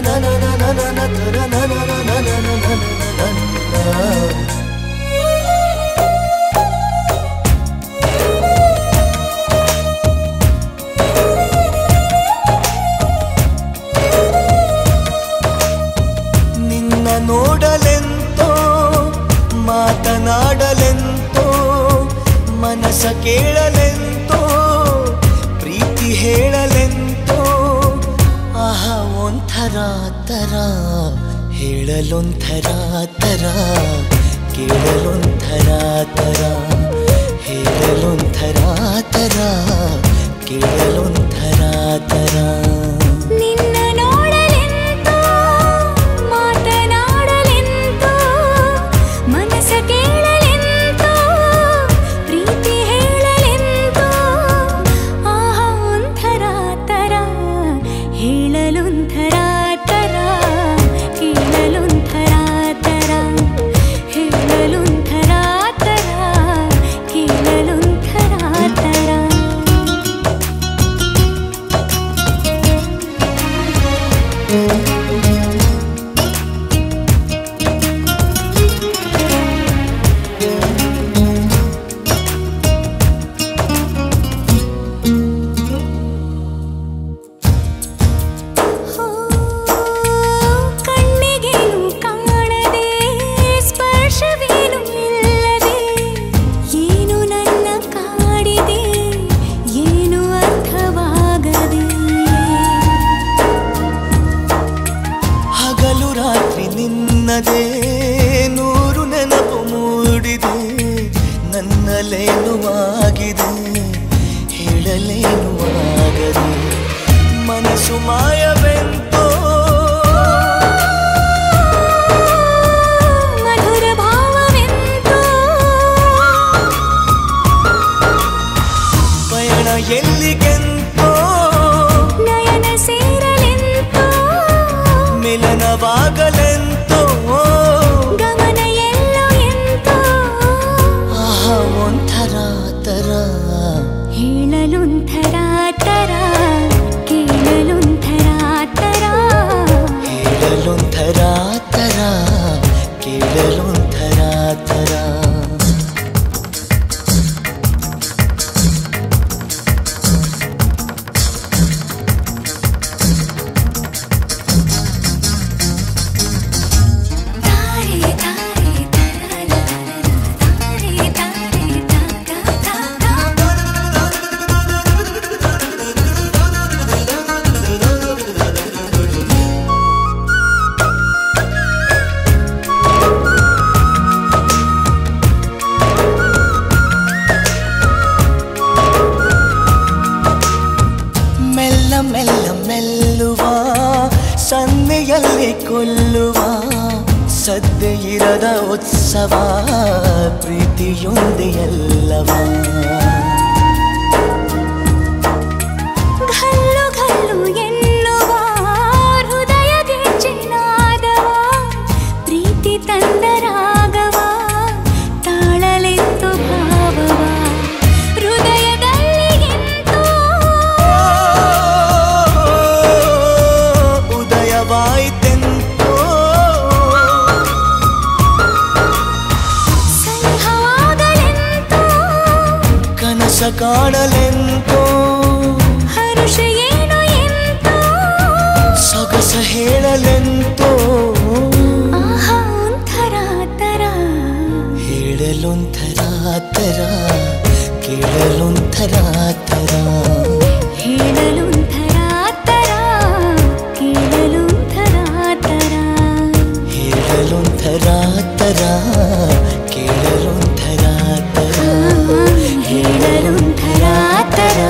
ನಿನ್ನ ನೋಡಲೆಂತೋ ಮಾತನಾಡಲೆಂತೋ ಮನಸ ಕೇಳಲೆಂತೋ ಪ್ರೀತಿ ಹೇಳಲೆಂತೋ ಆಹಾ ಒಂಥರ ತರ ಹೇಳಲೊಂಥರ ತರ ಕೇಳಲೊಂಥರ ತರ ಹೇಳಲೊಂಥರ ತರ ಕೇಳಲೊಂಥರ ತರ ನೂರು ನೆನಪು ಮೂಡಿದೆ ನನ್ನಲೇನು ಆಗಿದೆ ಹೇಳಲೇನು ಆಗದೆ ಮನಸ್ಸು ಮಾಯವೆಂತೋ ಮಧುರ ಭಾವವೆಂತೋ ಪಯಣ ಎಲ್ಲಿಗೆಂತೋ ನಯನ ಸೇರಲೆಂತೋ ಮಿಲನವಾಗಲೆಂತೋ ಸನ್ನೆಯಲ್ಲಿ ಕೊಲ್ಲುವ ಸದ್ದೆ ಇರದ ಉತ್ಸವ ಪ್ರೀತಿಯೊಂದು ಎಲ್ಲವ ಘಲ್ಲು ಘಲ್ಲು ಎನ್ನುವ ಹೃದಯದಿ ಚಿನ್ನಾದವ ಪ್ರೀತಿ ತಂದರಾಗವ ತಾಳಲೆಂದು ಭಾವವ ಕಾಣಲೆಂತೋ ಹರುಷ ಏನು ಎಂತೋ ಸೊಗಸ ಹೇಳಲೆಂತೋ ಆಹಾ ಒಂಥರ ತರ ಹೇಳಲೊಂಥರ ತರ ಕೇಳಲೊಂಥರ ತರ ಹೇಳಲೊಂಥರ ತರ ಕೇಳಲೊಂಥರ ತರ ಹೇಳಲೊಂಥರ ತರ ಕೇಳಲೊಂಥರ ತರ ಹೇಳಲೊಂಥರ ತರ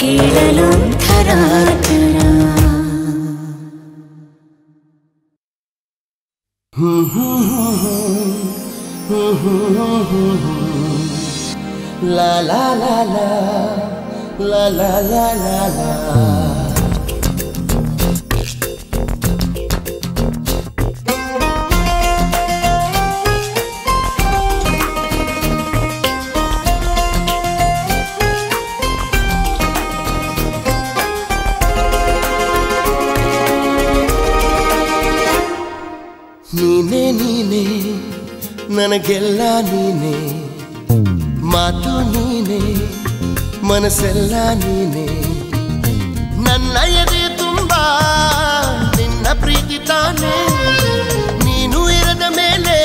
ಕೇಳಲೊಂಥರ ತರ ಲಾ ಲಾ ಲಾ ಲಾ ಲಾ ಲಾ ಲಾ ಲಾ ನೀನೇ ನೀನೇ ನನಗೆಲ್ಲ ನೀನೇ, ಮಾತು ನೀನೇ ಮನಸ್ಸೆಲ್ಲ ನೀನೇ. ನನ್ನ ಎದೆ ತುಂಬ ನಿನ್ನ ಪ್ರೀತಿ ತಾನೇ, ನೀನು ಇರದ ಮೇಲೆ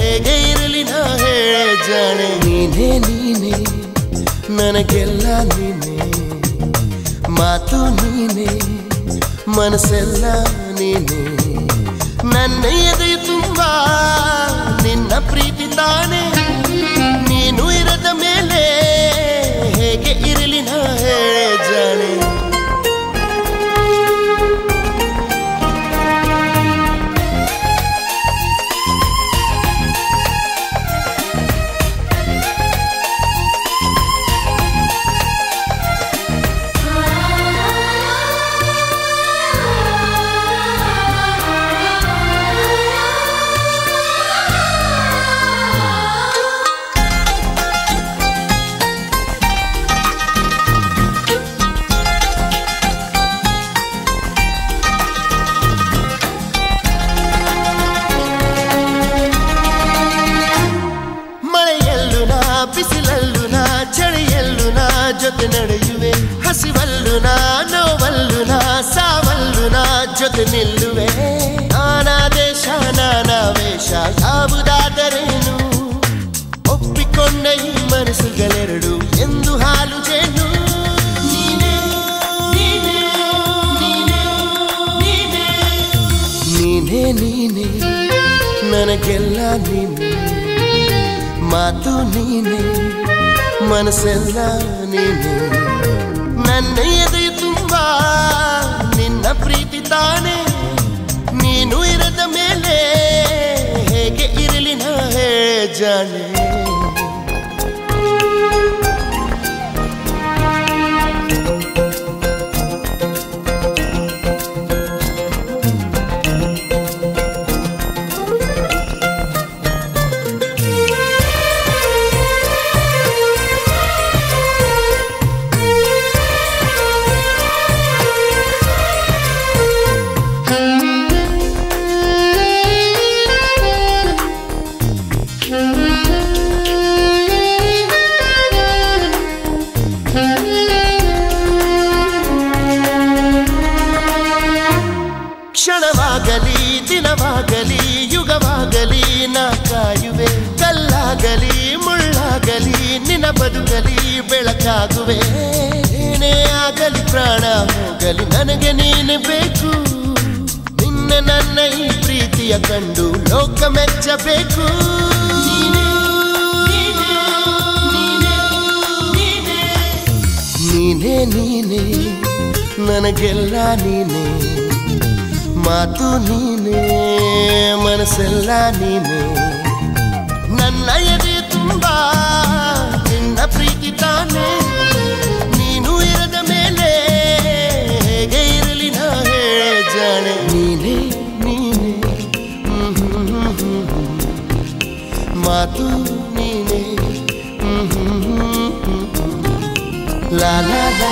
ಹೇಗೆ ಇರಲಿ ನಾ ಹೇಳ ಜಾಣೆ. ನೀನೇ ನೀನೇ ನನಗೆಲ್ಲ ನೀನೇ, ಮಾತು ನೀನೇ ಮನಸ್ಸೆಲ್ಲ ನೀನೇ. ನನ್ನ ಎದೆ ತುಂಬ ನಿನ್ನ ಪ್ರೀತಿ ತಾನೇ, ನೀನು ಇರದ ಮೇಲೆ ಹೇಗೆ ಇರಲಿ ನಾ ಹೇಳ ಜಾಣೆ. ಜೊತೆ ನಡೆಯುವೆ ಹಸಿವಲ್ಲು ನಾ, ನೋವಲ್ಲು ನಾ, ಸಾವಲ್ಲು ನಾ ಜೊತೆ ನಿಲ್ಲುವೆ. ನಾನಾ ದೇಶ ನಾನಾ ವೇಷ ಯಾವುದಾದರೇನು, ಒಪ್ಪಿಕೊಂಡ ಈ ಮನಸ್ಸುಗಳೆರಡು ಎಂದು ಹಾಲು ಜೇನು. ನೀನೇ ನೀನೇ ನೀನೇ ನೀನೇ ನೀನೇ ನನಗೆಲ್ಲ ನೀನೇ, ಮಾತು ನೀನೇ ಮನಸ್ಸೆಲ್ಲ ನೀನೇ. ನನ್ನ ಎದೆ ತುಂಬ ನಿನ್ನ ಪ್ರೀತಿ ತಾನೇ, ನೀನು ಇರದ ಮೇಲೆ ಹೇಗೆ ಇರಲಿ ನಾ ಹೇಳ ಜಾಣೆ. ಕ್ಷಣವಾಗಲಿ ದಿನವಾಗಲಿ ಯುಗವಾಗಲಿ ನಾ ಕಾಯುವೆ, ಕಲ್ಲಾಗಲಿ ಮುಳ್ಳಾಗಲಿ ನಿನ್ನ ಬದುಕಲಿ ಬೆಳಕಾಗುವೆ. ಏನೇ ಆಗಲಿ ಪ್ರಾಣ ಹೋಗಲಿ ನನಗೆ ನೀನು ಬೇಕು, ನಿನ್ನ ನನ್ನ ಈ ಪ್ರೀತಿಯ ಕಂಡು ಲೋಕ ಮೆಚ್ಚಬೇಕು. ನೀನೇ ನೀನೇ ನನಗೆಲ್ಲ ನೀನೇ, ಮಾತು ನೀನೇ ಮನಸ್ಸೆಲ್ಲ ನೀನೇ. ನನ್ನ ಎದೆ ತುಂಬ ನಿನ್ನ ಪ್ರೀತಿ ತಾನೇ, ನೀನು ಇರದ ಮೇಲೆ ಹೇಗೆ ಇರಲಿ ನಾ ಹೇಳ ಜಾಣೆ. ನೀನೇ ನೀನೇ ಮಾತು ನೀನೇ ಲಾ ಲಾ ಲಾ.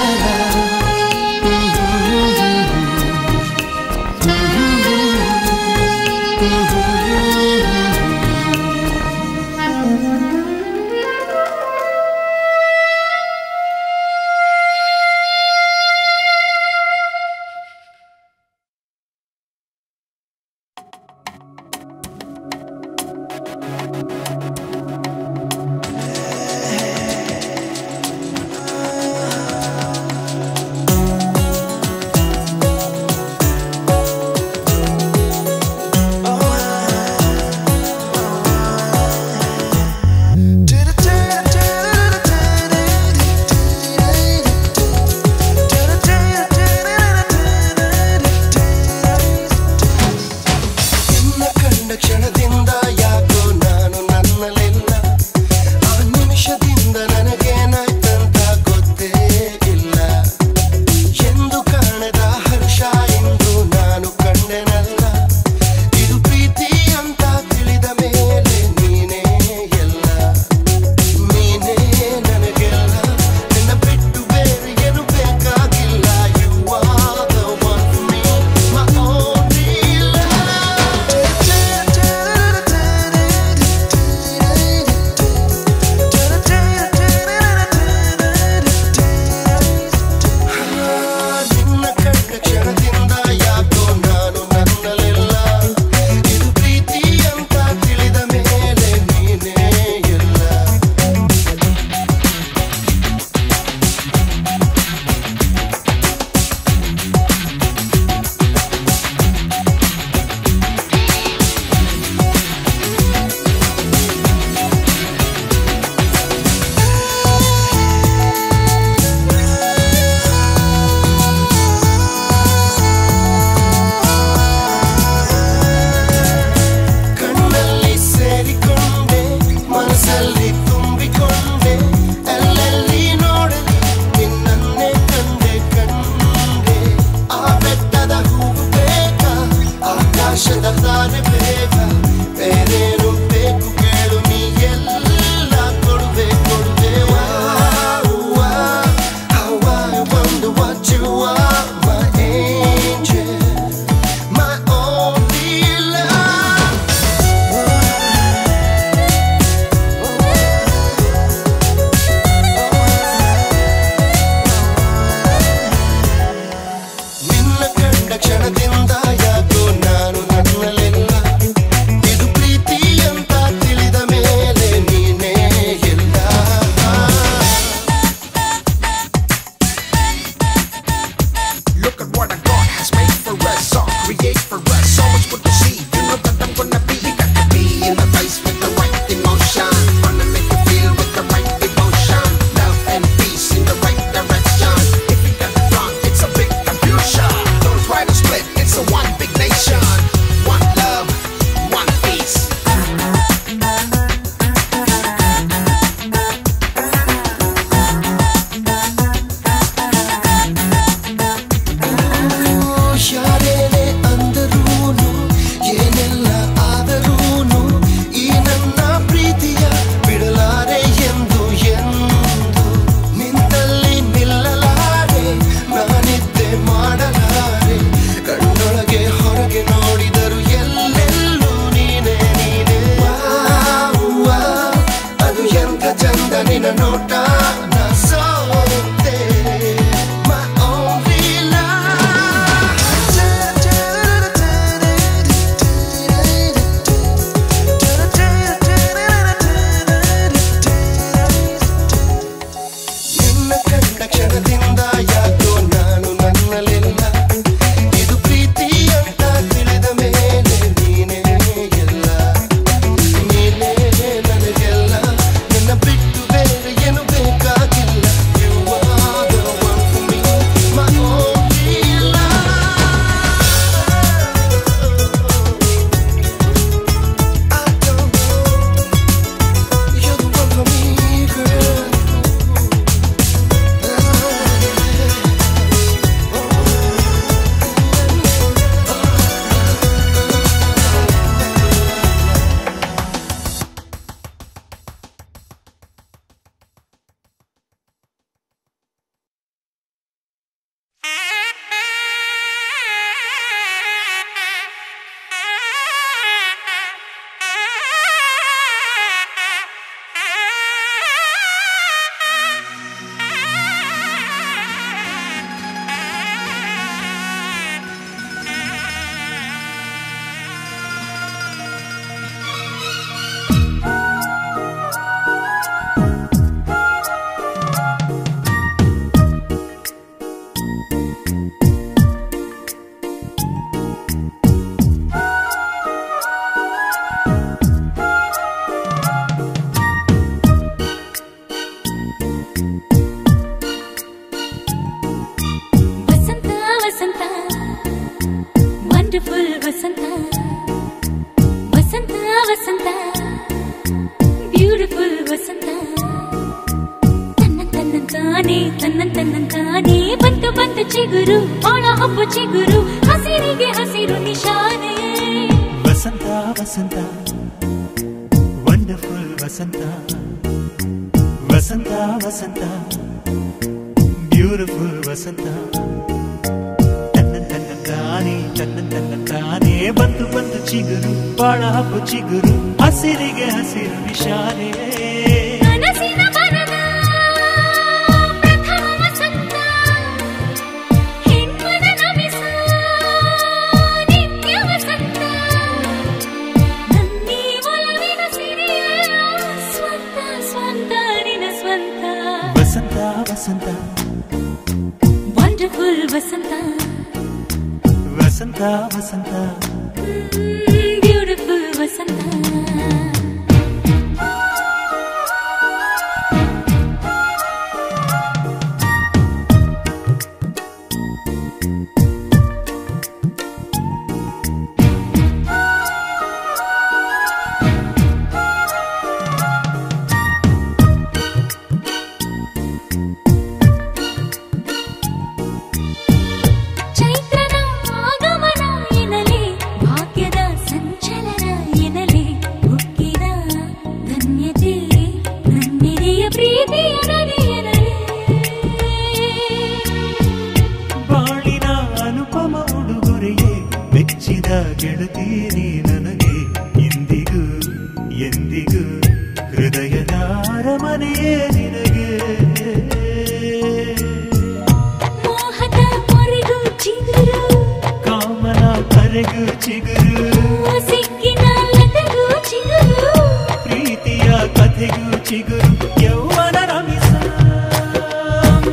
ಿಗು ಚಿಗುರು ಯೌವನ ರಮಿಸ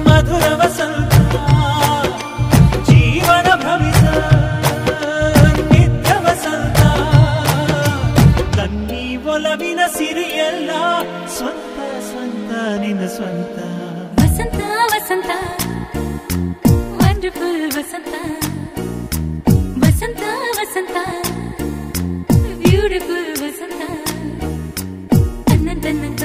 ಮಧುರ ವಸಂತ ಜೀವನ ಭ್ರಮಿಸ ನಿತ್ಯ ವಸಂತ ತನ್ನಿ ಒಲವಿನ ಸಿರಿಯಲ್ಲ ಸ್ವಂತ ಸ್ವಂತ ನಿನ್ನ ಸ್ವಂತ ವಸಂತ ವಸಂತ ವಂಡರ್ಫುಲ್ ವಸಂತ ವಸಂತ ವಸಂತ ಬ್ಯೂಟಿಫುಲ್ ವಸಂತ ತನ್ನನ್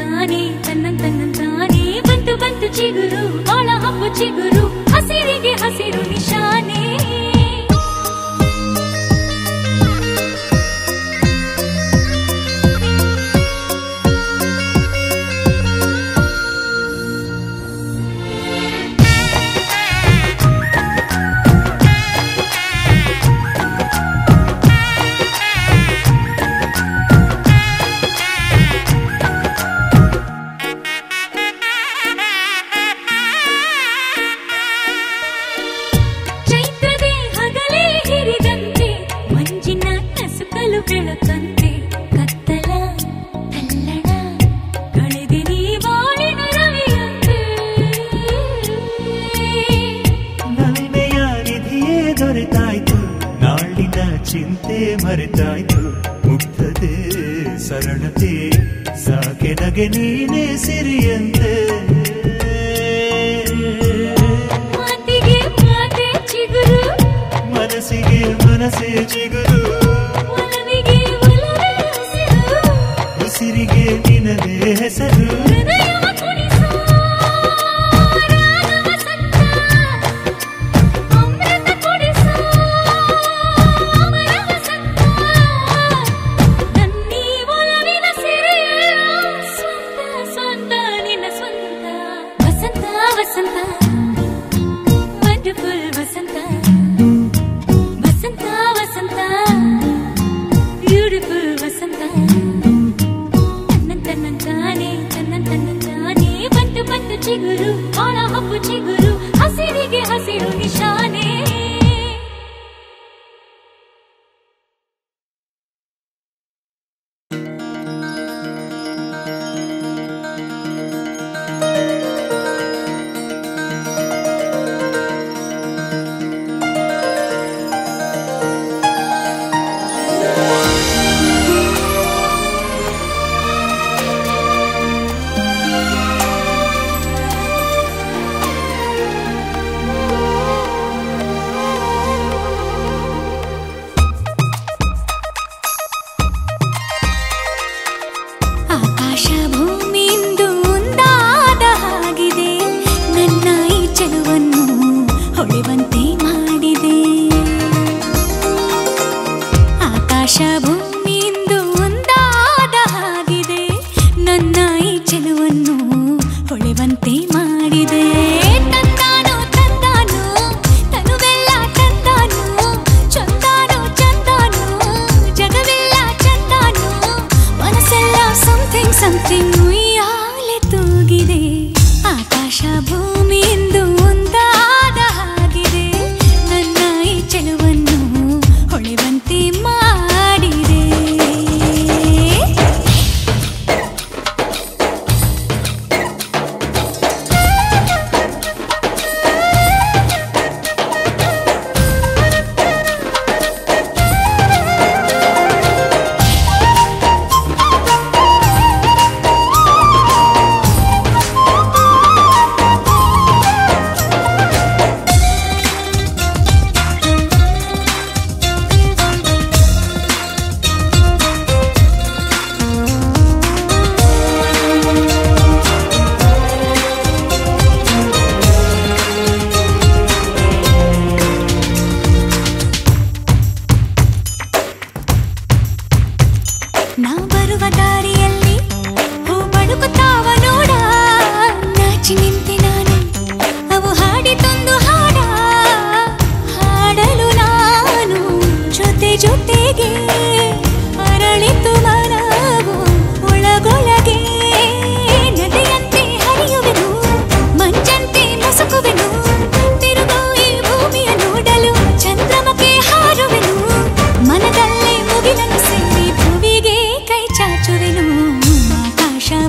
ತನ್ನಂತಾನೆ ಬಂತು ಬಂತು ಚಿಗುರು ಬಾಳ ಹಬ್ಬು ಚಿಗುರು ಹಸಿರಿಗೆ ಹಸಿರು ನಿಶಾನೆ ಚಿಂತೆ ಮರೆತಾಯ್ತು ಮುಗ್ಧತೆ ಸರಣತೆ ಸಾಕೆ ನಗೆ ನೀನೇ ಸಿರಿಯಂತೆ ಮಾತಿಗೆ ಮಾತೆ ಚಿಗುರು ಮನಸ್ಸಿಗೆ ಮನಸ್ಸೇ ಚಿಗುರು ಒಲವಿಗೆ ಒಲವೇ ಹಸಿರು ಉಸಿರಿಗೆ ನಿನದೇ ಹೆಸರು ಚಿಗುರು ಬಾಳ ಹಬ್ಬು ಚಿಗುರು ಹಸಿರಿಗೆ ಹಸಿರು ನಿಶಾನೆ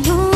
I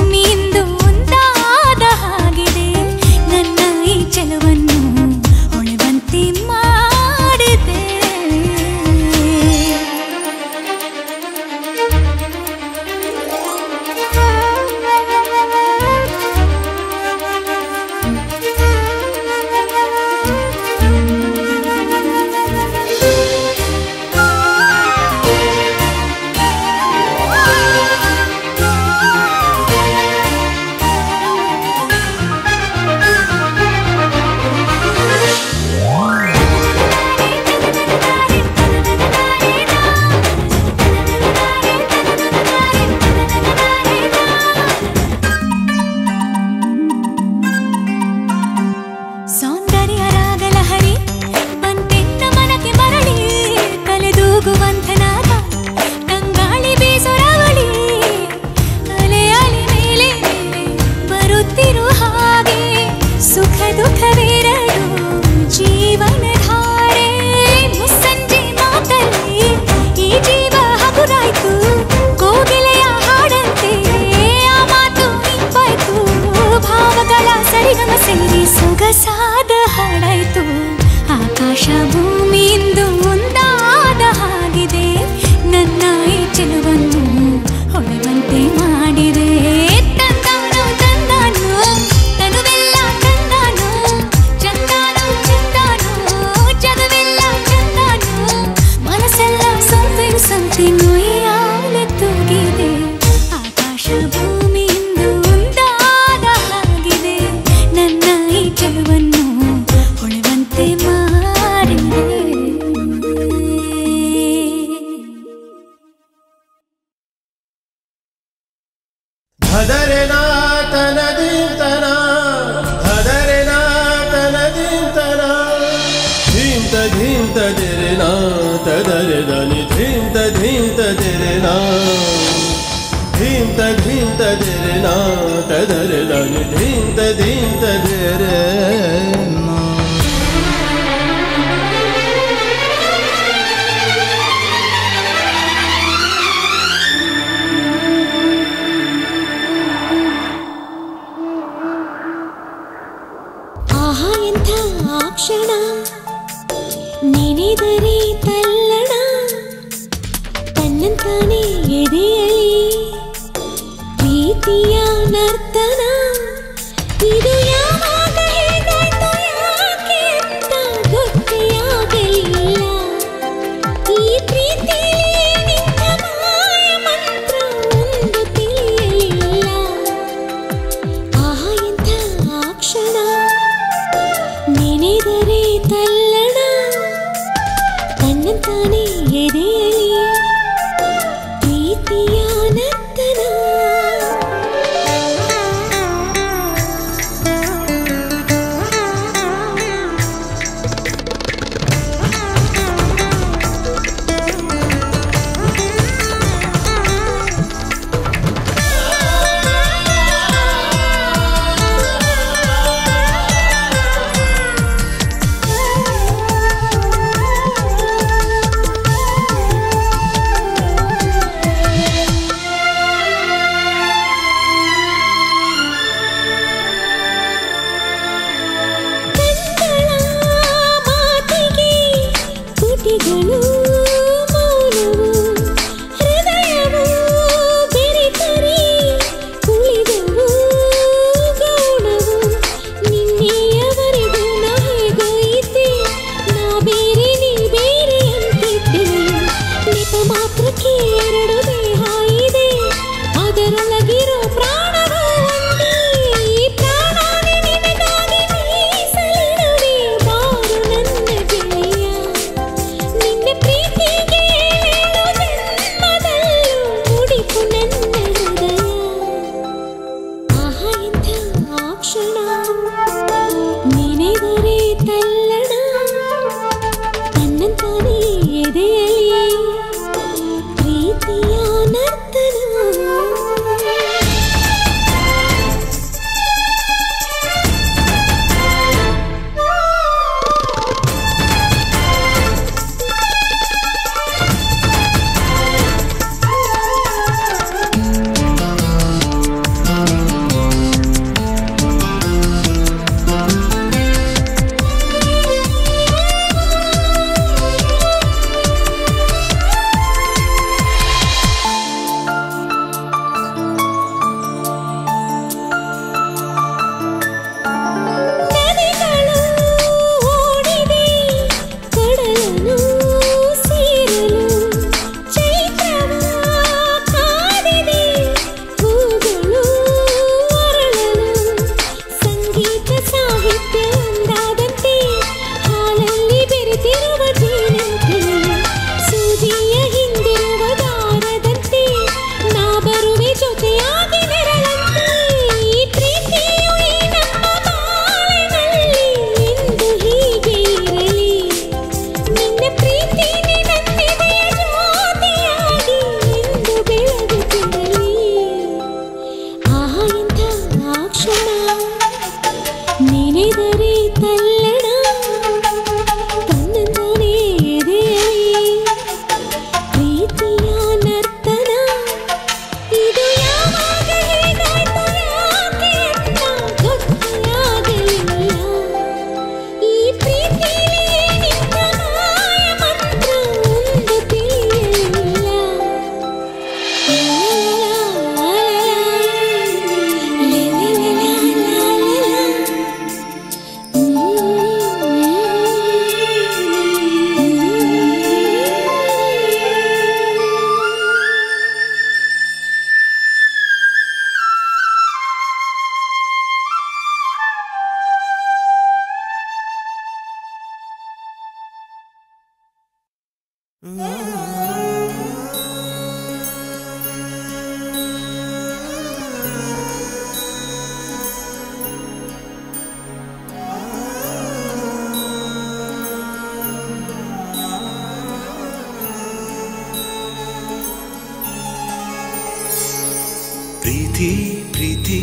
ಪ್ರೀತಿ ಪ್ರೀತಿ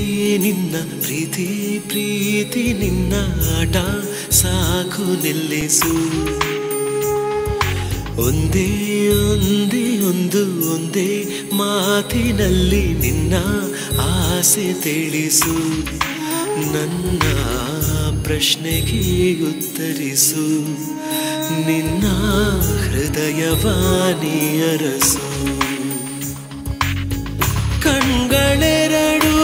ನಿನ್ನ ಪ್ರೀತಿ ಪ್ರೀತಿ ನಿನ್ನ ಆಟ ಸಾಕು ನಿಲ್ಲಿಸು ಒಂದೇ ಒಂದೇ ಒಂದು ಒಂದೇ ಮಾತಿನಲ್ಲಿ ನಿನ್ನ ಆಸೆ ತಿಳಿಸು ನನ್ನ ಪ್ರಶ್ನೆಗೆ ಉತ್ತರಿಸು ನಿನ್ನ ಹೃದಯವಾಣಿಯರಸು ಕಣಗಳೆರಡು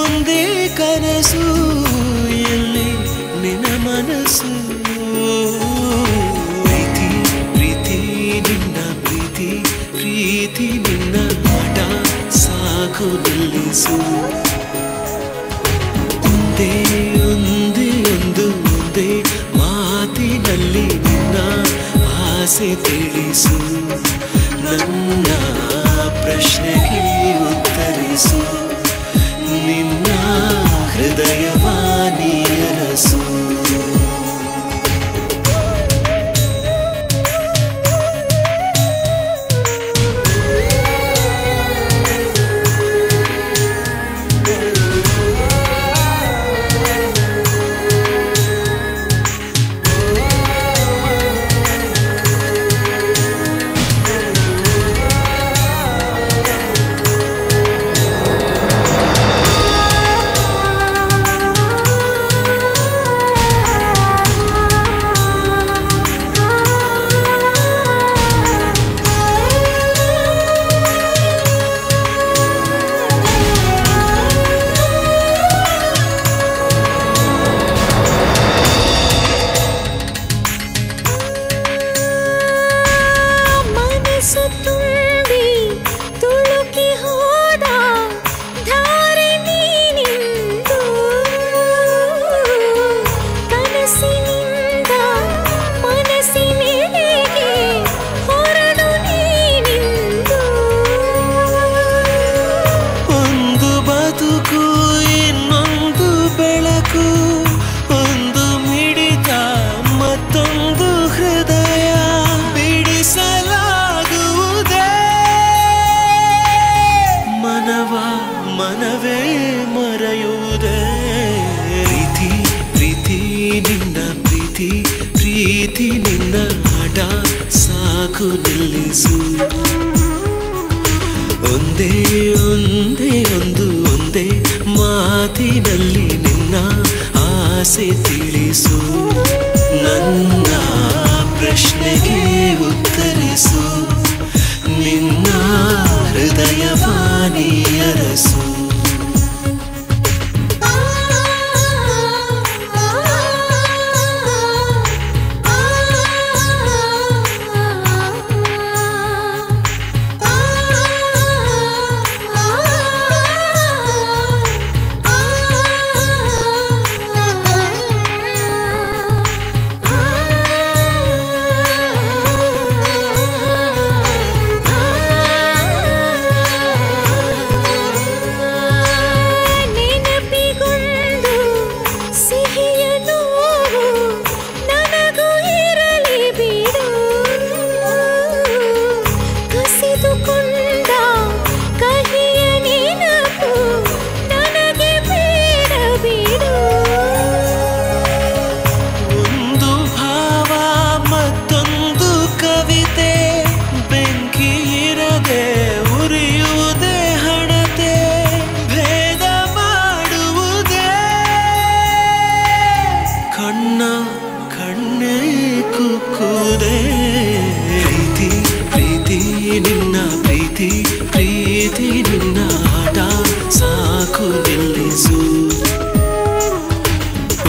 ಒಂದೇ ಕನಸು ಎಲ್ಲಿ ನಿನ್ನ ಮನಸ್ಸು ಪ್ರೀತಿ ಪ್ರೀತಿ ನಿನ್ನ ಪ್ರೀತಿ ಪ್ರೀತಿ ನಿನ್ನ ಆಟ ಸಾಕು ನಿಲ್ಲಿಸು ಒಂದೇ ಒಂದೇ ಒಂದು ಒಂದೇ ಮಾತಿನಲ್ಲಿ ನಿನ್ನ ಆಸೆ ತಿಳಿಸು ನನ್ನ ಪ್ರಶ್ನೆಗೆ ಉತ್ತರಿಸು ನಿನ್ನ ಹೃದಯವಾಣಿಯರಸು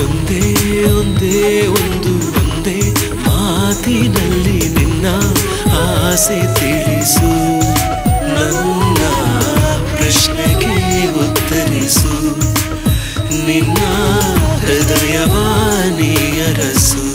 ಒಂದೇ ಒಂದೇ ಒಂದು ಒಂದೇ ಮಾತಿನಲ್ಲಿ ನಿನ್ನ ಆಸೆ ತಿಳಿಸು ನನ್ನ ಪ್ರಶ್ನೆಗೆ ಉತ್ತರಿಸು ನಿನ್ನ ಹೃದಯವಾಣಿಯರಸು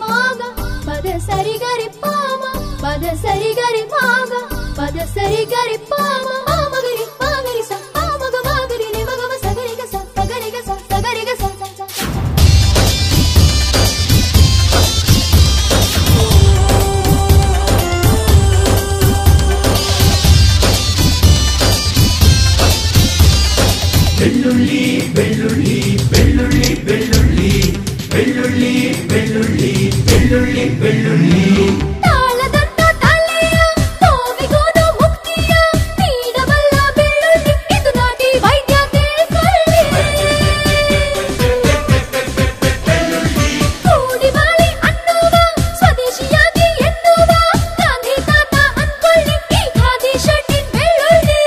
மாகா பத சரி கரி பாமா பத சரி கரி மாகா பத சரி கரி பாமா மகரி மகரி சா மக மகரி நே மக சகரி கச சகரி கச சகரி கச பெல்லுள்ளி பெல்லுள்ளி பெல்லுள்ளி பெல்லுள்ளி பெல்லுள்ளி பெல்லுள்ளி பெல்லுள்ளி பெல்லுள்ளி தாளதந்த தாಳೆಯ தோவிಗೋನು ಮುಕ್ತಿಯ ನೀಡಬಲ್ಲ ಬೆಳ್ಳುಳ್ಳಿ ಇದು ನಾಟಿ ವೈದ್ಯ ತಿಳಿಸಲಿ ಕೂಡಿ ಬಾಳಿ ಅನ್ನುವ ಸ್ವದೇಶಿಯಾಗಿ ಎನ್ನುವ ಗಾಂಧಿ ತಾತ ಅನ್ಕೊಳ್ಳಿ ಈ ಗಾಧಿ ಶೆಟ್ಟಿ ಬೆಳ್ಳುಳ್ಳಿ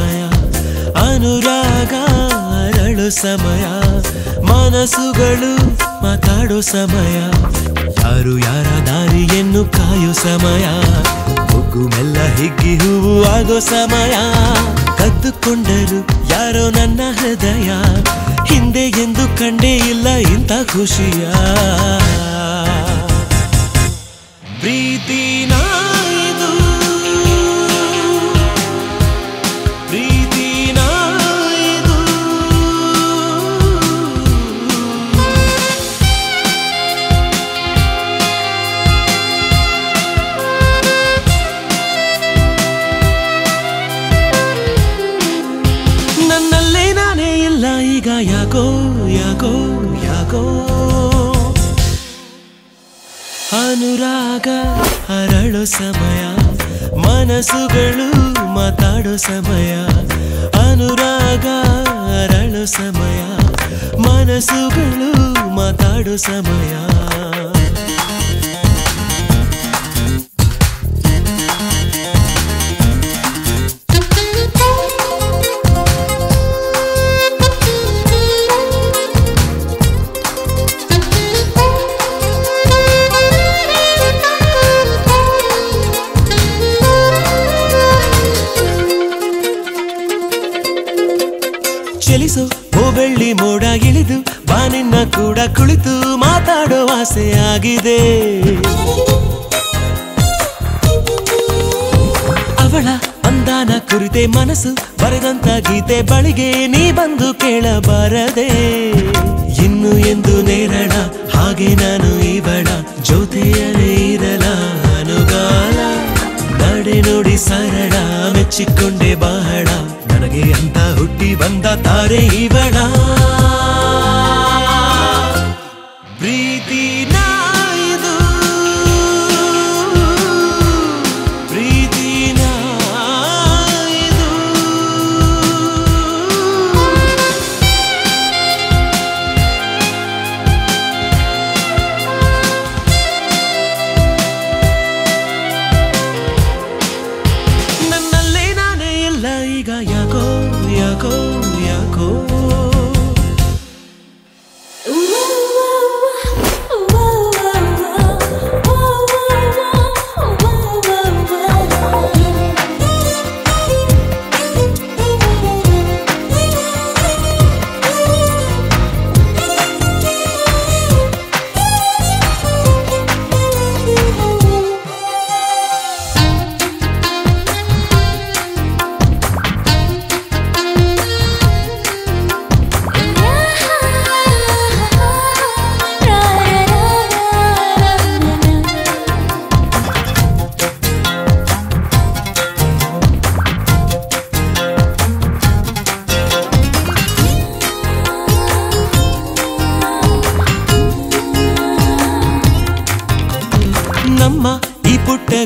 ಸಮಯ ಅನುರಾಗ ಅರಳು ಸಮಯ ಮನಸ್ಸುಗಳು ಮಾತಾಡೋ ಸಮಯ ಯಾರು ಯಾರ ದಾರಿಯನ್ನು ಕಾಯೋ ಸಮಯ ಮುಗ್ಗುಮೆಲ್ಲ ಹಿಗ್ಗಿ ಹೂವು ಆಗೋ ಸಮಯ ಕದ್ದುಕೊಂಡರು ಯಾರೋ ನನ್ನ ಹೃದಯ ಹಿಂದೆ ಎಂದು ಕಂಡೇ ಇಲ್ಲ ಇಂಥ ಖುಷಿಯ ಪ್ರೀತಿನ ಯಾಕೋ ಯಾಕೋ ಯಾಕೋ ಅನುರಾಗ ಅರಳೋ ಸಮಯ ಮನಸ್ಸುಗಳು ಮಾತಾಡೋ ಸಮಯ ಅನುರಾಗ ಅರಳೋ ಸಮಯ ಮನಸ್ಸುಗಳು ಹಾಡು ಸಮಯ ಚಲಿಸು ಓ ಬೆಳ್ಳಿ ಮೋಡ ಇಳಿದು ಬಾ ನಿನ್ನ ಕೂಡ ಕುಳಿತು ಮಾತಾಡುವ ಆಸೆಯಾಗಿದೆ ಅವಳ ಅಂದಾನ ಕುರಿತೆ ಮನಸ್ಸು ಬರೆದಂತ ಗೀತೆ ಬಳಿಗೆ ನೀ ಬಂದು ಕೇಳಬಾರದೆ ಇನ್ನು ಎಂದು ನೇರಳ ಹಾಗೆ ನಾನು ಇವಳ ಜೊತೆಯಲೇ ಇರಲ ಅನುಗಾಲ ನಡೆ ನೋಡಿ ಸರಳ ಮೆಚ್ಚಿಕೊಂಡೆ ಬಹಳ ನನಗೆ ಅಂತ ಹುಟ್ಟಿ ಬಂದ ತಾರೆ ಇವಳ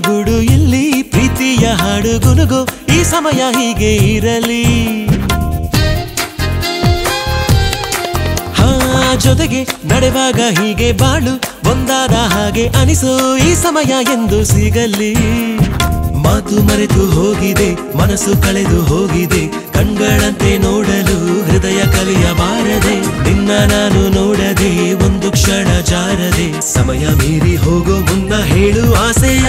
ಗುಡು ಇಲ್ಲಿ ಪ್ರೀತಿಯ ಹಾಡು ಗುನುಗೋ ಈ ಸಮಯ ಹೀಗೆ ಇರಲಿ ಹಾ ಜೊತೆಗೆ ನಡೆವಾಗ ಹೀಗೆ ಬಾಳು ಒಂದಾದ ಹಾಗೆ ಅನಿಸೋ ಈ ಸಮಯ ಎಂದು ಸಿಗಲಿ ಮಾತು ಮರೆತು ಹೋಗಿದೆ ಮನಸ್ಸು ಕಳೆದು ಹೋಗಿದೆ ಕಣ್ಗಳಂತೆ ನೋಡಲು ಹೃದಯ ಕಲಿಯಬಾರದೆ ನಿನ್ನ ನಾನು ನೋಡದೆ ಒಂದು ಕ್ಷಣ ಜಾರದೆ ಸಮಯ ಮೀರಿ ಹೋಗೋ ಮುನ್ನ ಹೇಳು ಆಸೆಯ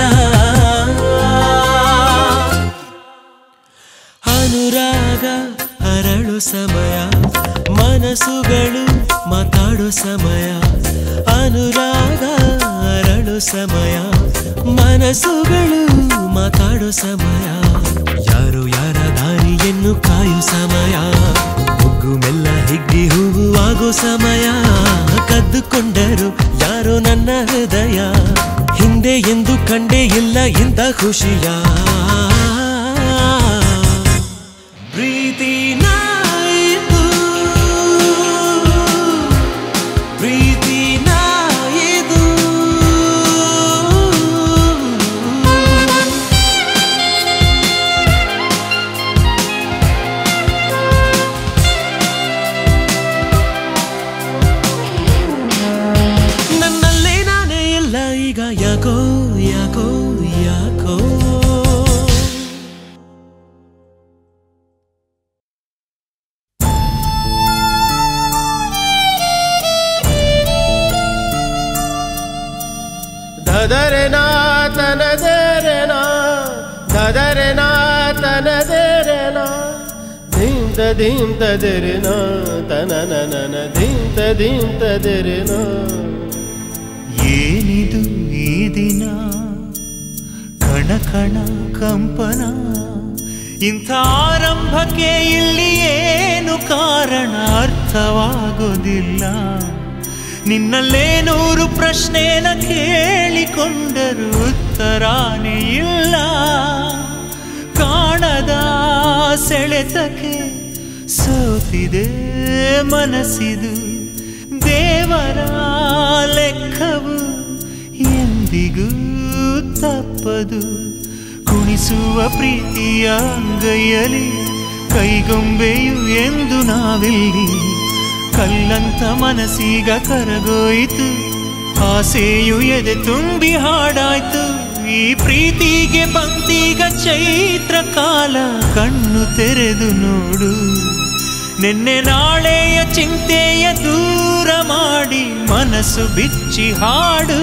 ಅನುರಾಗ ಅರಳು ಸಮಯ ಮನಸ್ಸುಗಳು ಮಾತಾಡೋ ಸಮಯ ಅನುರಾಗ ಅರಳು ಸಮಯ ಮನಸ್ಸುಗಳು ಮಾತಾಡೋ ಸಮಯ ಯಾರು ಯಾರ ದಾರಿಯನ್ನು ಕಾಯೋ ಸಮಯ ಮುಗ್ಗು ಮೆಲ್ಲ ಹಿಗ್ಗಿ ಹೂವು ಆಗೋ ಸಮಯ ಕದ್ದುಕೊಂಡರು ಯಾರೋ ನನ್ನ ಹೃದಯ ಹಿಂದೆ ಎಂದು ಕಂಡೇ ಇಲ್ಲ ಇಂಥ ಖುಷಿಯ ಯಾಕೋ ಯಾಕೋ ಯಾಕೋ ಧದರೆನಾ ತನದರೆನಾ ಧದರೆನಾ ತನದರೆನಾ ಧಿಂತ ಧಿಂತ ದೆರೆನಾ ತನನನ ಧಿಂತ ಧಿಂತ ದೆರೆನಾ ಏನಿದು ಈ ದಿನ ಕಣ ಕಣ ಕಂಪನ ಇಂಥ ಆರಂಭಕ್ಕೆ ಇಲ್ಲಿ ಏನು ಕಾರಣ ಅರ್ಥವಾಗೋದಿಲ್ಲ ನಿನ್ನಲ್ಲೇ ನೂರು ಪ್ರಶ್ನೆನ ಕೇಳಿಕೊಂಡರೂ ಉತ್ತರಾನೇ ಇಲ್ಲ ಕಾಣದ ಸೆಳೆತಕ್ಕೆ ಸೋತಿದೆ ಮನಸ್ಸಿದು ದೇವರ ಲೆಕ್ಕವು ಎಂದಿಗೂ ತಪ್ಪದು ಕುಣಿಸುವ ಪ್ರೀತಿಯ ಅಂಗೈಯಲ್ಲಿ ಕೈಗೊಂಬೆಯು ಎಂದು ನಾವಿಲ್ಲಿ ಕಲ್ಲಂತ ಮನಸೀಗ ಕರಗೋಯಿತು, ಆಸೆಯು ಎದೆ ತುಂಬಿ ಹಾಡಾಯ್ತು. ಈ ಪ್ರೀತಿಗೆ ಬಂದೀಗ ಚೈತ್ರ ಕಾಲ, ಕಣ್ಣು ತೆರೆದು ನೋಡು. ನಿನ್ನೆ ನಾಳೆಯ ಚಿಂತೆಯ ದೂರ ಮಾಡಿ ಮನಸ್ಸು ಬಿಚ್ಚಿ ಹಾಡು.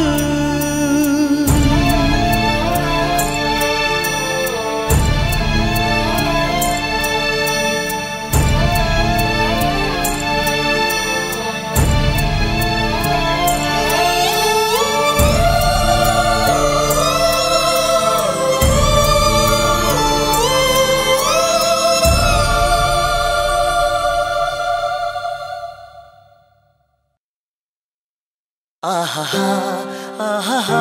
ಆಹಾ ಆಹಾ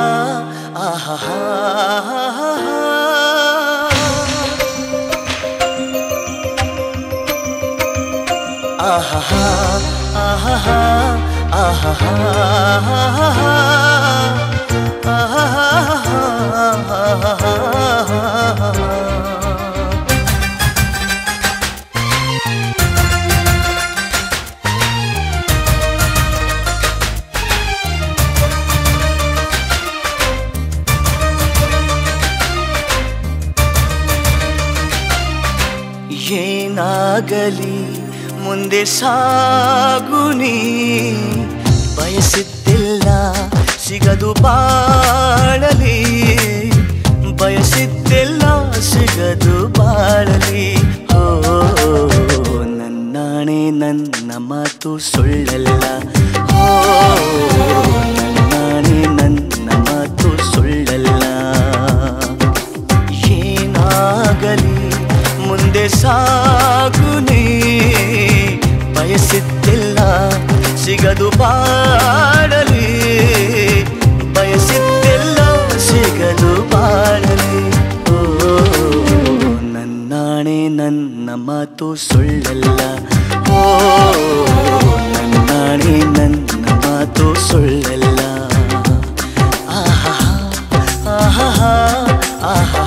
ಆಹಾ ಆಹಾ ಆಹಾ ಆಹಾ. ಏನಾಗಲಿ ಮುಂದೆ ಸಾಗುನಿ, ಬಯಸಿದ್ದಿಲ್ಲ ಸಿಗದು ಬಾಳಲಿ, ಬಯಸಿದ್ದೆಲ್ಲ ಸಿಗದು ಬಾಳಲಿ. ಓ ನನ್ನಾಣೆ ನನ್ನ ಮಾತು ಸುಳ್ಳಲ್ಲ, ಓ ನನ್ನಾಣೆ ನನ್ನ ಮಾತು ಸುಳ್ಳಲ್ಲ. ಏನಾಗಲಿ ಮುಂದೆ ಸಾಗುನಿ, ಬಯಸಿದ್ದಿಲ್ಲ ಸಿಗದು ಬಾಳಲಿ, ಬಯಸಿದ್ದೆಲ್ಲ ಸಿಗದು ಬಾಳಲಿ. ಓ ನನ್ನಾಣೆ ನನ್ನ ಮಾತು ಸುಳ್ಳಲ್ಲ, ಓ ನನ್ನಾಣೆ ನನ್ನ ಮಾತು ಸುಳ್ಳಲ್ಲ. ಆಹಾ ಆಹಾ ಆಹಾ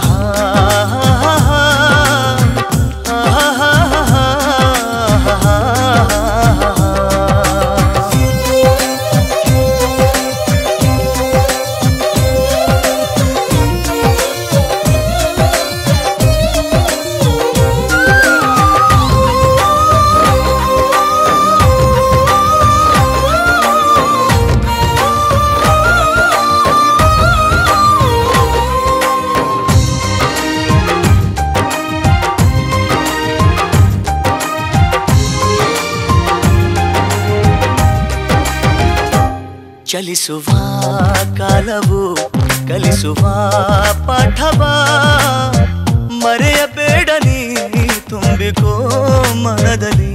ಚಲಿಸುವ ಕಾಲವು ಕಲಿಸುವ ಪಾಠವ, ಮರೆಯಬೇಡ ನೀ ತುಂಬಿಕೋ ಮನದಲ್ಲಿ.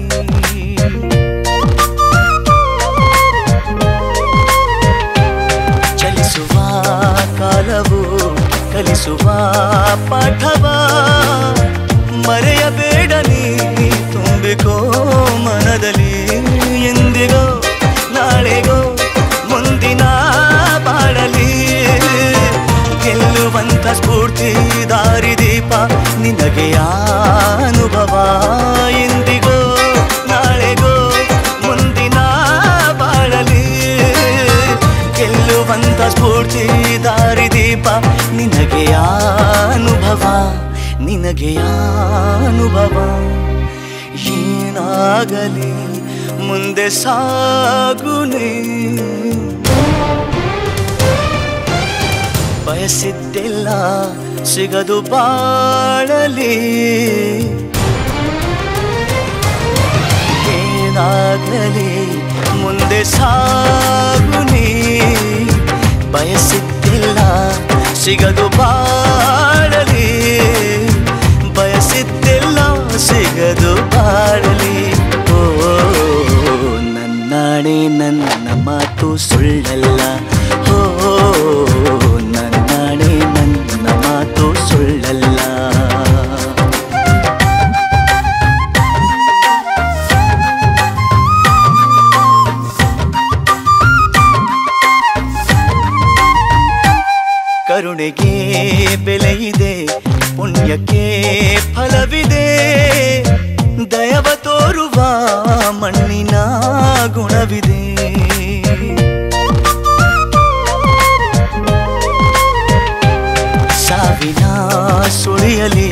ಚಲಿಸುವ ಕಾಲವು ಕಲಿಸುವ ಪಾಠವ, ಮರೆಯಬೇಡ ನೀ ತುಂಬಿಕೋ ಮನದಲ್ಲಿ. ಎಂದಿಗೋ ನಾಳೆಗೋ ಮುಂದಿನ ಬಾಳಲಿ, ಗೆಲ್ಲುವಂಥ ಸ್ಫೂರ್ತಿ ದಾರಿದೀಪ ನಿನಗೆಯ ಅನುಭವ. ಇಂದಿಗೋ ನಾಳೆಗೋ ಮುಂದಿನ ಬಾಳಲಿ, ಗೆಲ್ಲುವಂಥ ಸ್ಫೂರ್ತಿ ದಾರಿದೀಪ ನಿನಗೆಯ ಅನುಭವ, ನಿನಗೆಯ ಅನುಭವ. ಏನಾಗಲಿ ಮುಂದೆ ಸಾಗುನಿ, ಬಯಸಿದ್ದೆಲ್ಲ ಸಿಗದು ಬಾಳಲಿ. ಏನಾಗಲಿ ಮುಂದೆ ಸಾಗುನಿ, ಬಯಸಿದ್ದೆಲ್ಲ ಸಿಗದು ಬಾಳಲಿ, ಬಯಸಿದ್ದೆಲ್ಲ ಸಿಗದು ಬಾಳಲಿ. ಓ ನನ್ನಾಣೆ ನನ್ನ ಮಾತು ಸುಳ್ಳಲ್ಲ, ಓ ನನ್ನಾಣೆ ನನ್ನ ಮಾತು ಸುಳ್ಳಲ್ಲ. ಕರುಣೆಗೆ ಬೆಲೆಯಿದೆ, ಪುಣ್ಯಕ್ಕೆ ಫಲವಿದೆ, ದಯವ ತೋರುವ ಮಣ್ಣಿನ ಗುಣವಿದೆ. ಸಾವಿನ ಸುಳಿಯಲ್ಲಿ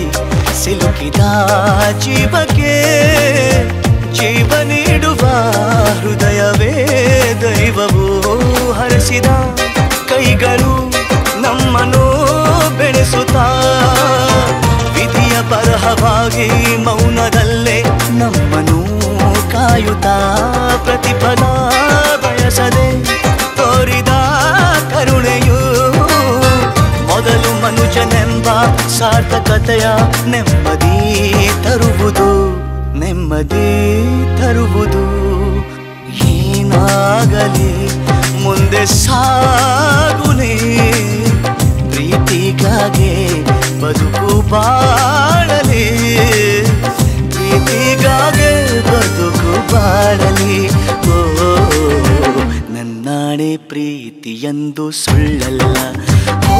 ಸಿಲುಕಿದ ಜೀವಕ್ಕೆ ಜೀವ ನೀಡುವ ಹೃದಯವೇ ದೈವವು ಹರಿಸಿದ ಕೈಗಳು ನಮ್ಮನ್ನು ಬೆಳೆಸುತ್ತಾ ವಿಧಿಯ ಬರಹವಾಗಿ ಮೌನದಲ್ಲೇ ನಮ್ಮನ್ನು ಕಾಯುತ್ತಾ ಪ್ರತಿಫಲ ಬಯಸದೆ ತೋರಿದ ಕರುಣೆಯು ಮೊದಲು ಮನುಜನೆಂಬ ಸಾರ್ಥಕತೆಯ ನೆಮ್ಮದಿ ತರುವುದು, ನೆಮ್ಮದಿ ತರುವುದು. ಏನಾಗಲಿ ಮುಂದೆ ಸಾಗುನೇ, ಪ್ರೀತಿಗಾಗೆ ಬದುಕು ಬಾಳಲಿ, ಪ್ರೀತಿಗಾಗೆ ಬದುಕು ಬಾಳಲಿ. ಓ ನನ್ನಾಣೆ ಪ್ರೀತಿಯಂದು ಸುಳ್ಳಲ್ಲ, ಓ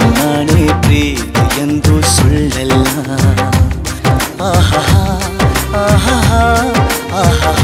ನನ್ನಾಣೆ ಪ್ರೀತಿಯಂದು ಸುಳ್ಳಲ್ಲ. ಆಹಾ ಆಹಾ ಆಹಾ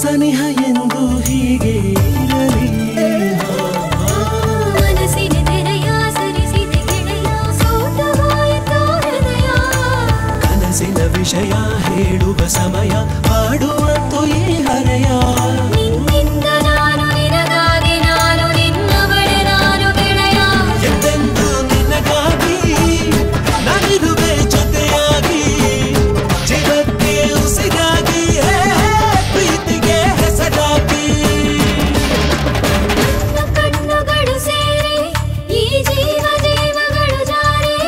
ಸನಿಹ ಎಂದು ಹೀಗೆ ಇರಲಿ. ಮನಸ್ಸಿನ ತೆರೆಯ ಸರಿಸಿದ ಗೆಳೆಯ ಸೋತು ಹೋಯಿತು ಹೃದಯ. ಕನಸಿನ ವಿಷಯ ಹೇಳುವ ಸಮಯ ಹಾಡುವಂತು ಈ ಹರೆಯ. ನಿನ್ನಿಂದ ನಾನು ನಿನಗಾಗಿ ನಾನು ನಿನ್ನವಳೆ ನಾನು ಗೆಳೆಯ. ಎಂದೆಂದು ನಿನಗಾಗಿ ನಾನಿರುವೆ ಜೊತೆಯಾಗಿ. ಜೀವಕ್ಕೆ ಉಸಿರಾಗಿ ಪ್ರೀತಿಗೆ ಹೆಸರಾಗಿ. ಕಣ್ಣುಗಳು ಸೇರಿ ಈ ಜೀವ ಜೀವಗಳು ಜಾರಿ.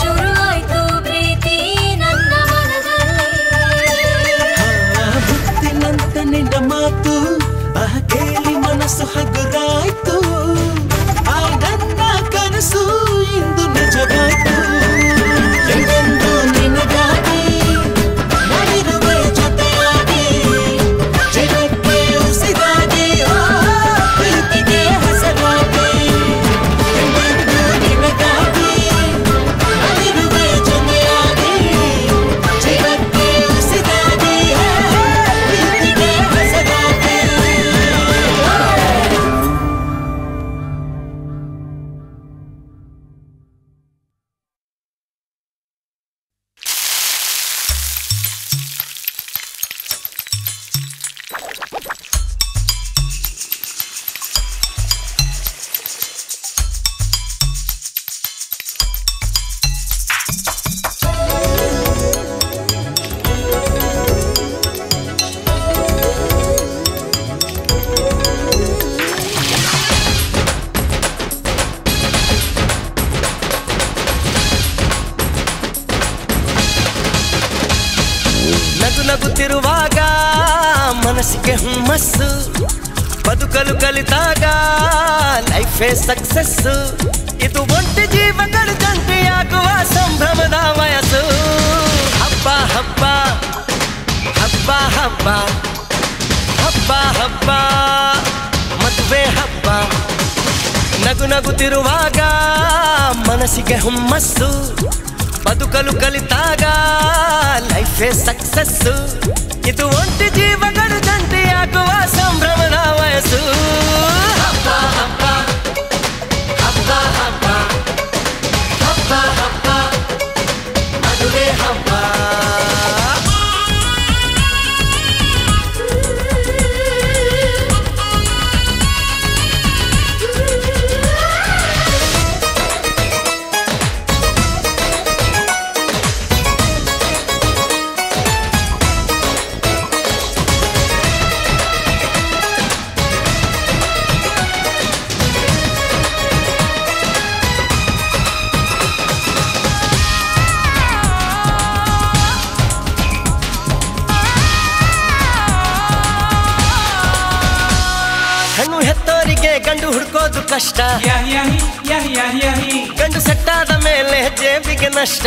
ಶುರುವಾಯ್ತು ಪ್ರೀತಿ ನನ್ನ ಮನದಲ್ಲಿ. ಭಕ್ತಿನಂತ ನಿನ್ನ ಮಾತು ಆ ಕೇಳಿ ಮನಸ್ಸು ಹಗುರಾಯ್ತು. ಆ ನನ್ನ ಕನಸು ಇಂದು ನಿಜವಾಯ್ತು. ಎಂದೆಂದು ನಿನಗಾಗಿ ನಾನಿರುವೆ ಜೊತೆಯಾಗಿ. ಜೀವಕ್ಕೆ ಉಸಿರಾಗಿ ಪ್ರೀತಿಗೆ ಹೆಸರಾಗಿ. ಎಂದೆಂದು ನಿನಗಾಗಿ ನಾನಿರುವೆ ಜೊತೆಯಾಗಿ. ಜೀವಕ್ಕೆ ಉಸಿರಾಗಿ ಪ್ರೀತಿಗೆ ಹೆಸರಾಗಿ. ನಗುತ್ತಿರುವಾಗ ಮನಸ್ಸಿಗೆ ಹುಮ್ಮಸ್ಸು. ಬದುಕಲು ಕಲಿತಾಗ ಲೈಫೇ ಸಕ್ಸಸ್ಸು. ಇದು ಒಂಟಿ ಜೀವಗಳು ಜಂಟಿಯಾಗುವ ಸಂಭ್ರಮದ ವಯಸ್ಸು. ಹಬ್ಬ ಹಬ್ಬ ಹಬ್ಬ ಹಬ್ಬ ಹಬ್ಬ ಹಬ್ಬ ಮದುವೆ ಹಬ್ಬ. ನಗು ನಗುತ್ತಿರುವಾಗ ಮನಸ್ಸಿಗೆ ಹುಮ್ಮಸ್ಸು. ಬದುಕಲು ಕಲಿತಾಗ ಲೈಫೇ ಸಕ್ಸಸ್ಸು. ಇದು ಒಂಟಿ ಜೀವಗಳು ಜಂಟಿಯಾಗುವ ಸಂಭ್ರಮದ ವಯಸ್ಸು. ಹಬ್ಬ ಹಬ್ಬ ಹಬ್ಬ ಹಬ್ಬ ಹಬ್ಬ ಹಬ್ಬ ಮದುವೆ ಹಬ್ಬ. ಕಷ್ಟ ಗಂಡು ಸೆಟ್ಟಾದ ಮೇಲೆ ಜೇಬಿಗೆ ನಷ್ಟ.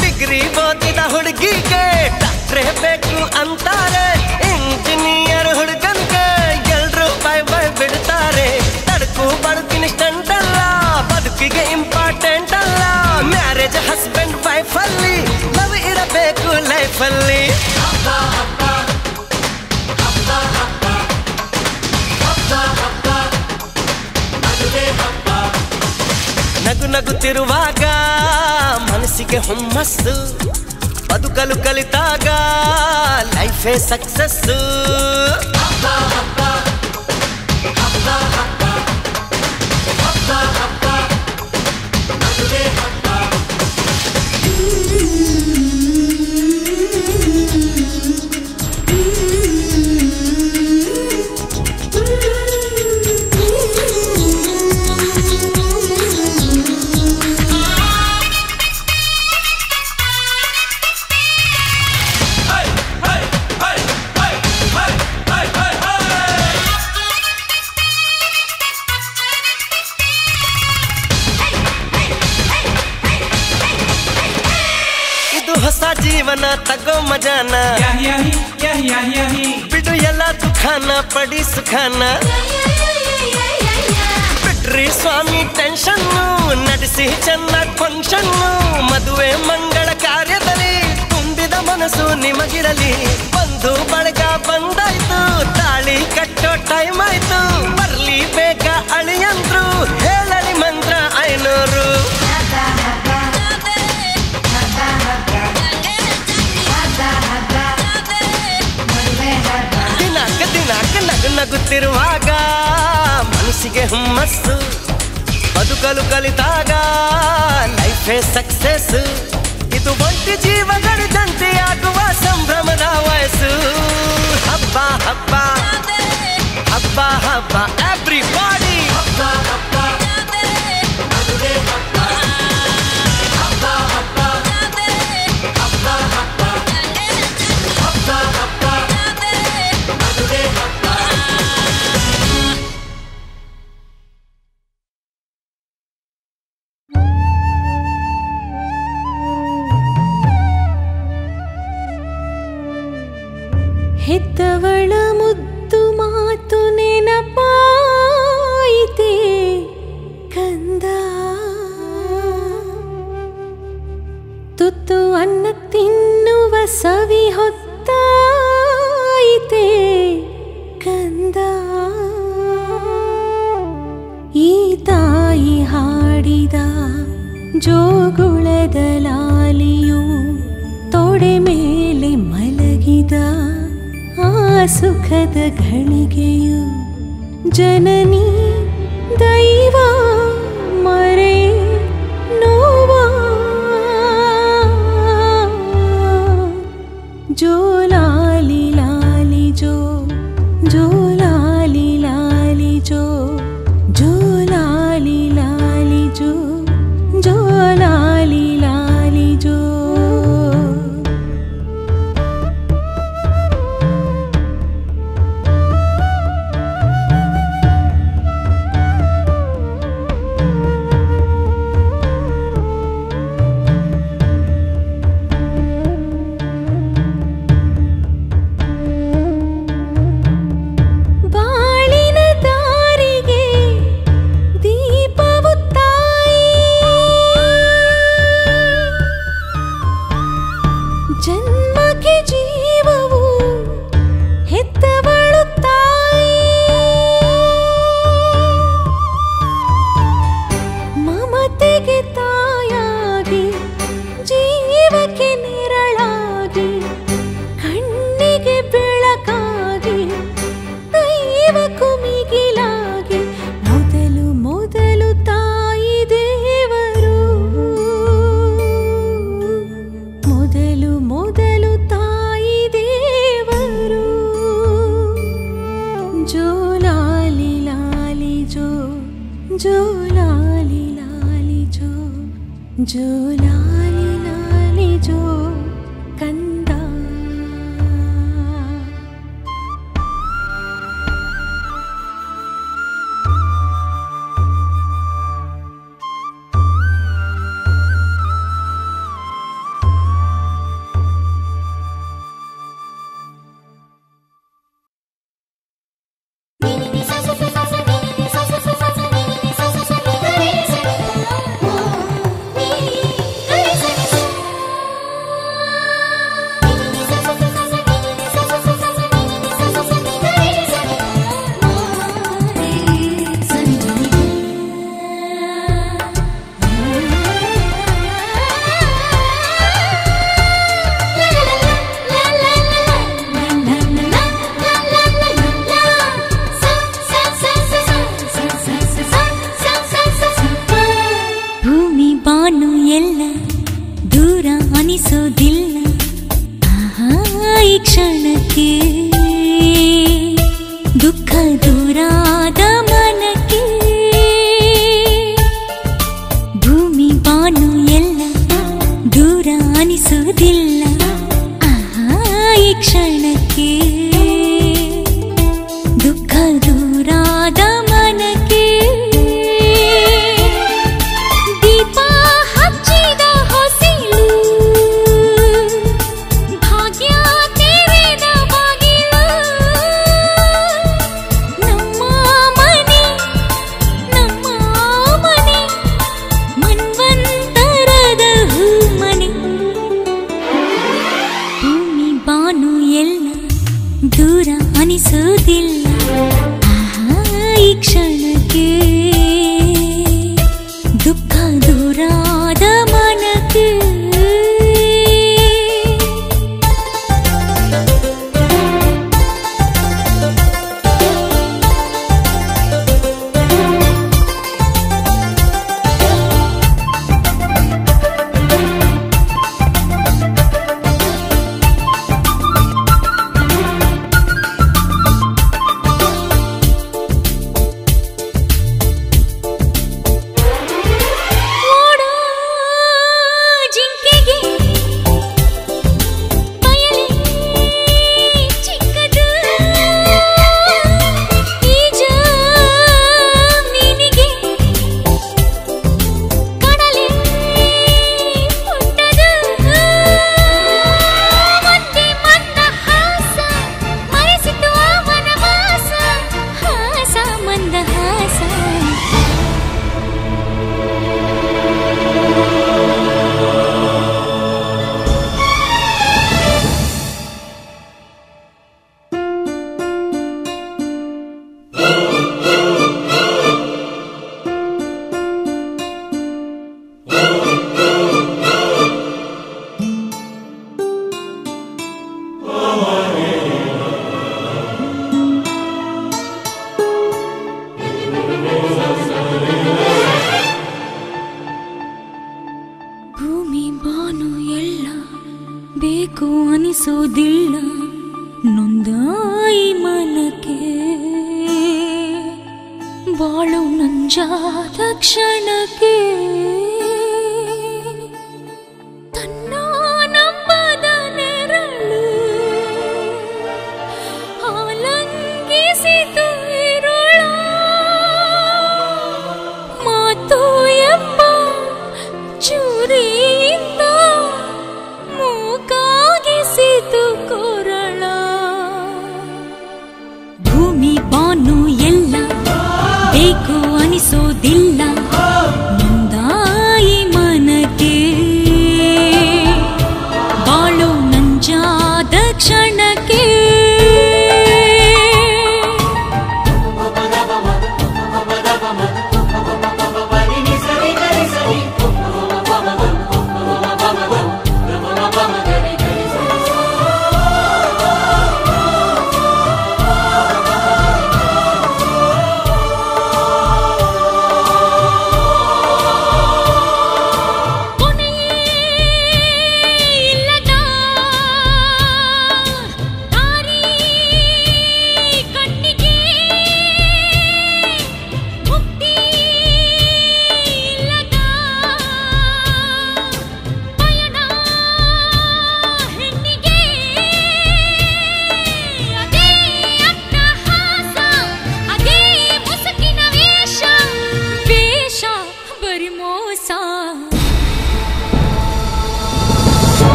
ಡಿಗ್ರಿ ಓದಿದ ಹುಡುಗಿಗೆ ಡಾಕ್ಟ್ರೇ ಬೇಕು ಅಂತಾರೆ. ಇಂಜಿನಿಯರ್ ಹುಡುಗನ್ಗೆ ಎಲ್ರೂ ಬೈ ಬೈ ಬಿಡ್ತಾರೆ. ತಡಕು ಬದುಕಿನ ಸ್ಟಂಟ್ ಅಲ್ಲ, ಬದುಕಿಗೆ ಇಂಪಾರ್ಟೆಂಟ್ ಅಲ್ಲ. ಮ್ಯಾರೇಜ್ ಹಸ್ಬೆಂಡ್ ವೈಫ್ ಅಲ್ಲಿ ಲವ್ ಇರಬೇಕು ಲೈಫಲ್ಲಿ. ನಗು ನಗುತ್ತಿರುವಾಗ ಮನಸ್ಸಿಗೆ ಹುಮ್ಮಸ್ಸು. ಬದುಕಲು ಕಲಿತಾಗ ಲೈಫೇ ಸಕ್ಸಸ್ಸು. ಹಬ್ಬ ಹಬ್ಬ ಹಬ್ಬ ಹಬ್ಬ ಹಬ್ಬ ಹಬ್ಬ ಮದುವೆ ಹಬ್ಬ. ತಗೋ ಮಜಾನ ಬಿಡು, ಎಲ್ಲ ದುಃಖಾನ ಪಡಿ ಸುಖಾನ. ಬಿಟ್ರಿ ಸ್ವಾಮಿ ಟೆನ್ಷನ್ನು, ನಡೆಸಿ ಚೆನ್ನಾಗಿ ಫಂಕ್ಷನ್ನು. ಮದುವೆ ಮಂಗಳ ಕಾರ್ಯದಲ್ಲಿ ತುಂಬಿದ ಮನಸ್ಸು ನಿಮಗಿರಲಿ, ಬಂದು ಬಳಗ ಬಂದಾಯ್ತು, ತಾಳಿ ಕಟ್ಟೋ ಟೈಮ್ ಆಯ್ತು, ಬರ್ಲಿ ಬೇಗ ಅಳಿಯಂದ್ರು ಹೇಳಲಿ ಮಂತ್ರ ಐನೂರು. ದಿನಾಂಕ ದಿನಾಂಕ ನಗು ನಗುತ್ತಿರುವಾಗ ಮನಸ್ಸಿಗೆ ಹುಮ್ಮಸ್ಸು, ಬದುಕಲು ಕಲಿತಾಗ ಲೈಫೇ ಸಕ್ಸೆಸ್. ಇದು ಒಂಟಿ ಜೀವಗಳಿದಂತೆ ಆಗುವ ಸಂಭ್ರಮದ ವಯಸ್ಸು. ಹಬ್ಬ ಹಬ್ಬ ಹಬ್ಬ ಹಬ್ಬ ಎವ್ರಿಬಾಡಿ, ಹಬ್ಬ ಹಬ್ಬ ಮದುವೆ ಹಬ್ಬ, ಹಬ್ಬ ಹಬ್ಬ ಹಬ್ಬ ಹಬ್ಬ, ಹಬ್ಬ ಹಬ್ಬ ಮದುವೆ ಹಬ್ಬ. ಹೆತ್ತವಳ ಮುದ್ದು ಮಾತು ನೆನಪಾಯಿತೆ ಕಂದ, ತುತ್ತು ಅನ್ನ ತಿನ್ನುವ ಸವಿ ಹೊತ್ತಾಯಿತೆ ಕಂದ. ಈ ತಾಯಿ ಹಾಡಿದ ಜೋಗುಳದ ಲಾಲಿಯು ತೊಡೆ ಮೇಲೆ ಮಲಗಿದ ಸುಖದ ಘಳಿಗೆಯು ಜನನಿ ದೈವ ಮರೆ ನೋವ. ಜೋ ಲಾಲಿ ಲಾಲಿ ಜೋ, ಜೋ ಲಾಲಿ ಲಾಲಿ ಜೋ, ಜೋ ಲಾಲಿ ಲಾಲಿ ಜೋ, ಜೋ ಲಾಲಿ ಲಾಲಿ ಜೋ. ನಾನು ಎಲ್ಲ ದೂರ ಅನಿಸುವುದಿಲ್ಲ ಈ ಕ್ಷಣಕ್ಕೆ ದುಃಖ ದೂರಾದ ಮನಕ್ಕೆ ಅನಿಸೋದಿಲ್ಲ ನೊಂದಾಯಿ ಮನಕ್ಕೆ ಬಾಳು ನಂಜಾದ ಕ್ಷಣಕ್ಕೆ ತನ್ನ ನಂಬದ ನೆರಳು ಆಲಂಗಿಸಿತು ಇರುಳ ಮಾತು ಎಂಬ ಚೂರಿ ಅನಿಸೋದಿಲ್ಲ ನೊಂದಾಯಿ ಮನಕ್ಕೆ ಬಾಳು ನಂಜಾದ ಕ್ಷಣಕ್ಕೆ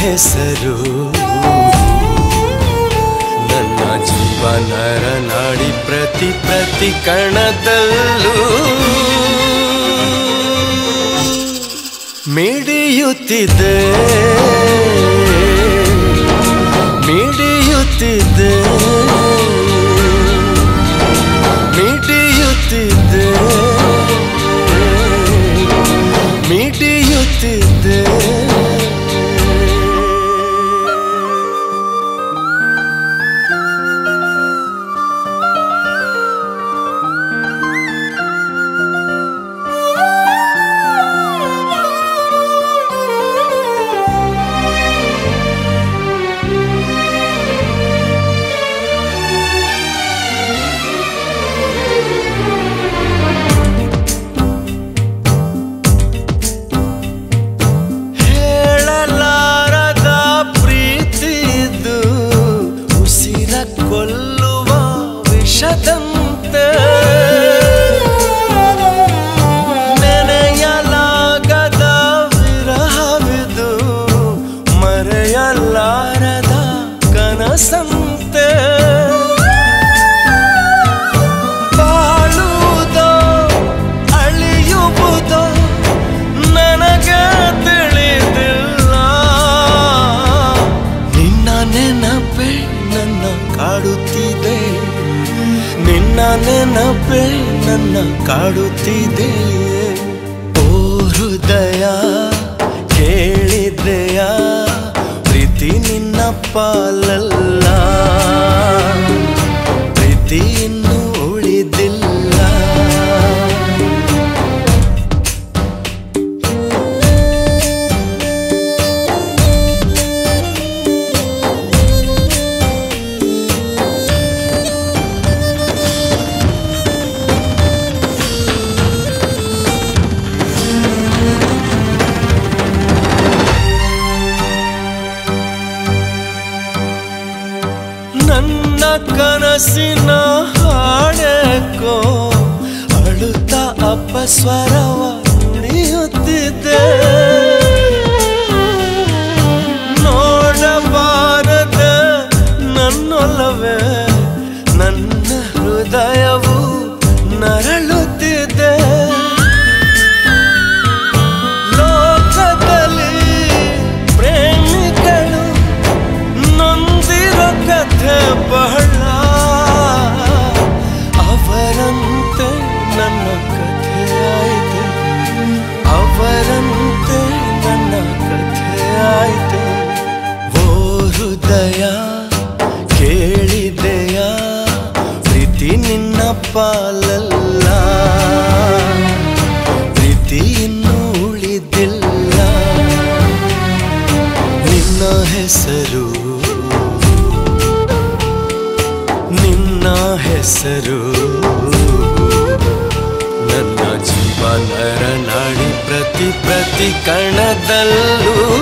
ಹೆಸರು ನನ್ನ ಜೀವನ ನಾಡಿ ಪ್ರತಿ ಪ್ರತಿ ಕಣದಲ್ಲೂ ಮಿಡಿಯುತ್ತಿದೆ ಮಿಡಿಯುತ್ತಿದೆ ಮಿಡಿಯುತ್ತಿದೆ ನೆನಪೆ ನನ್ನ ಕಾಡುತ್ತಿದೆ. ಓ ಹೃದಯ ಕೇಳಿದೆಯ ಪ್ರೀತಿ ನಿನ್ನ ಪಾಲಲ್ಲ, ಪ್ರೀತಿ ಇನ್ನೂ ಉಳಿದಿಲ್ಲ. ಕನಸಿನ ಹಾಡೇಕೋ ಅಳುತ್ತ ಅಪಸ್ವರವ ನುಡಿಯುತ್ತಿದೆ. ನೋಡಬಾರದ ನನ್ನೊಲವೇ ನನ್ನ ಹೃದಯವು ನರಳುತ್ತಿದೆ. ಲೋಕದಲ್ಲಿ ಪ್ರೇಮಿಗಳು ನೊಂದಿರೋ ಕಥೆ ಬಹಳ, ಅವರಂತೆ ನನ್ನ ಕಥೆ ಆಯ್ತೆ. ಓ ಹೃದಯ ಕೇಳಿದೆಯ ಪ್ರೀತಿ ನಿನ್ನ ಪಾಲಲ್ಲ, ಪ್ರೀತಿ ಇನ್ನೂ ಉಳಿದಿಲ್ಲ. ನಿನ್ನ ಹೆಸರು ನನ್ನ ಜೀವನ ನರನಾಡಿ ಪ್ರತಿ ಪ್ರತಿ ಕಣದಲ್ಲೂ